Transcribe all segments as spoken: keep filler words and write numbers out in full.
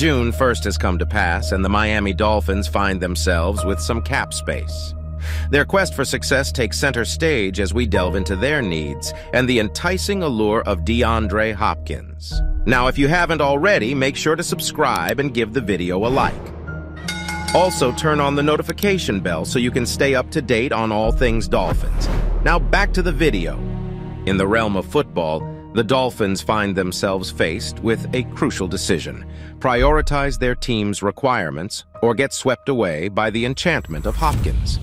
June first has come to pass, and the Miami Dolphins find themselves with some cap space. Their quest for success takes center stage as we delve into their needs and the enticing allure of DeAndre Hopkins. Now, if you haven't already, make sure to subscribe and give the video a like. Also, turn on the notification bell so you can stay up to date on all things Dolphins. Now, back to the video. In the realm of football, the Dolphins find themselves faced with a crucial decision: prioritize their team's requirements or get swept away by the enchantment of Hopkins.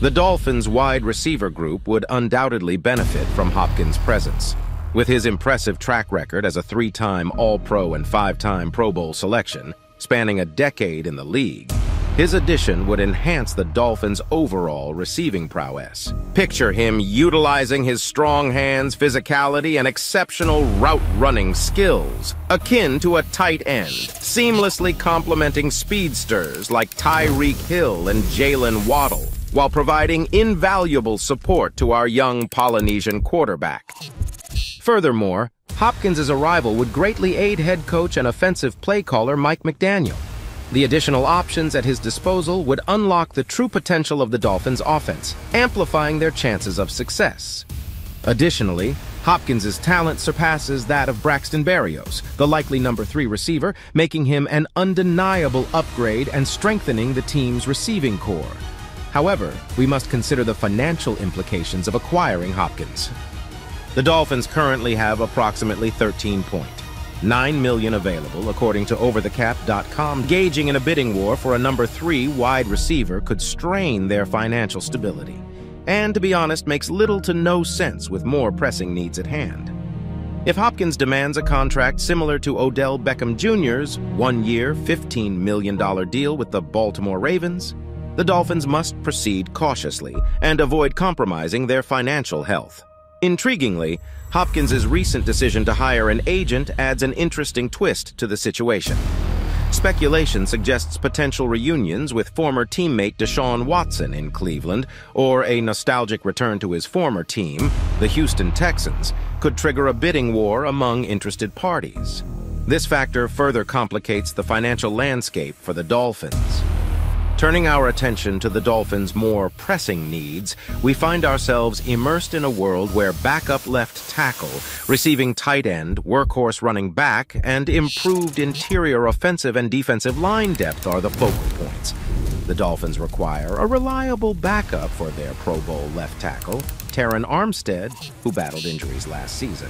The Dolphins' wide receiver group would undoubtedly benefit from Hopkins' presence. With his impressive track record as a three-time All-Pro and five-time Pro Bowl selection, spanning a decade in the league, his addition would enhance the Dolphins' overall receiving prowess. Picture him utilizing his strong hands, physicality, and exceptional route-running skills, akin to a tight end, seamlessly complementing speedsters like Tyreek Hill and Jaylen Waddle, while providing invaluable support to our young Polynesian quarterback. Furthermore, Hopkins' arrival would greatly aid head coach and offensive play caller Mike McDaniel. The additional options at his disposal would unlock the true potential of the Dolphins' offense, amplifying their chances of success. Additionally, Hopkins' talent surpasses that of Braxton Berrios, the likely number three receiver, making him an undeniable upgrade and strengthening the team's receiving core. However, we must consider the financial implications of acquiring Hopkins. The Dolphins currently have approximately thirteen point nine million dollars available, according to Over The Cap dot com. Gauging in a bidding war for a number three wide receiver could strain their financial stability, and to be honest, makes little to no sense with more pressing needs at hand. If Hopkins demands a contract similar to Odell Beckham Junior's one-year, fifteen million dollar deal with the Baltimore Ravens, the Dolphins must proceed cautiously and avoid compromising their financial health. Intriguingly, Hopkins' recent decision to hire an agent adds an interesting twist to the situation. Speculation suggests potential reunions with former teammate Deshaun Watson in Cleveland, or a nostalgic return to his former team, the Houston Texans, could trigger a bidding war among interested parties. This factor further complicates the financial landscape for the Dolphins. Turning our attention to the Dolphins' more pressing needs, we find ourselves immersed in a world where backup left tackle, receiving tight end, workhorse running back, and improved interior offensive and defensive line depth are the focal points. The Dolphins require a reliable backup for their Pro Bowl left tackle, Terron Armstead, who battled injuries last season.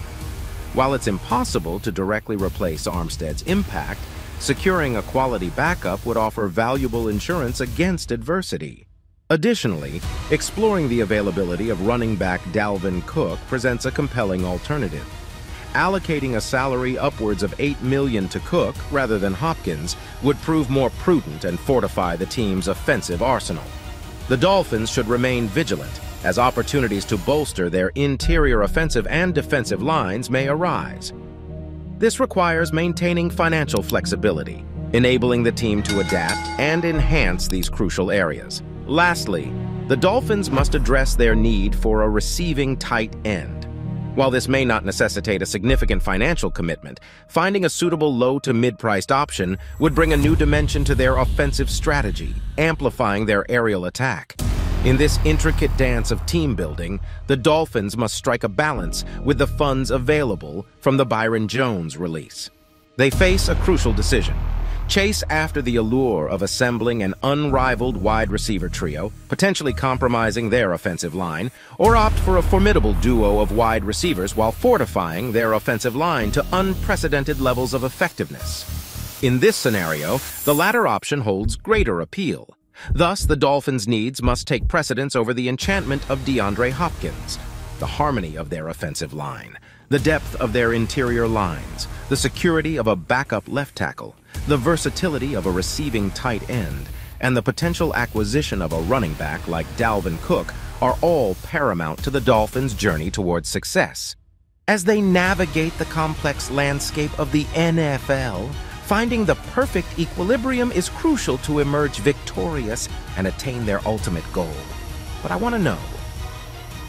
While it's impossible to directly replace Armstead's impact, securing a quality backup would offer valuable insurance against adversity. Additionally, exploring the availability of running back Dalvin Cook presents a compelling alternative. Allocating a salary upwards of eight million dollars to Cook rather than Hopkins would prove more prudent and fortify the team's offensive arsenal. The Dolphins should remain vigilant, as opportunities to bolster their interior offensive and defensive lines may arise. This requires maintaining financial flexibility, enabling the team to adapt and enhance these crucial areas. Lastly, the Dolphins must address their need for a receiving tight end. While this may not necessitate a significant financial commitment, finding a suitable low to mid-priced option would bring a new dimension to their offensive strategy, amplifying their aerial attack. In this intricate dance of team building, the Dolphins must strike a balance with the funds available from the Byron Jones release. They face a crucial decision: chase after the allure of assembling an unrivaled wide receiver trio, potentially compromising their offensive line, or opt for a formidable duo of wide receivers while fortifying their offensive line to unprecedented levels of effectiveness. In this scenario, the latter option holds greater appeal. Thus, the Dolphins' needs must take precedence over the enchantment of DeAndre Hopkins, the harmony of their offensive line, the depth of their interior lines, the security of a backup left tackle, the versatility of a receiving tight end, and the potential acquisition of a running back like Dalvin Cook are all paramount to the Dolphins' journey towards success. As they navigate the complex landscape of the N F L, finding the perfect equilibrium is crucial to emerge victorious and attain their ultimate goal. But I want to know,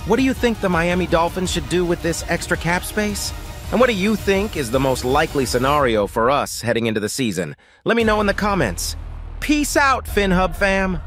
what do you think the Miami Dolphins should do with this extra cap space? And what do you think is the most likely scenario for us heading into the season? Let me know in the comments. Peace out, FinHub fam.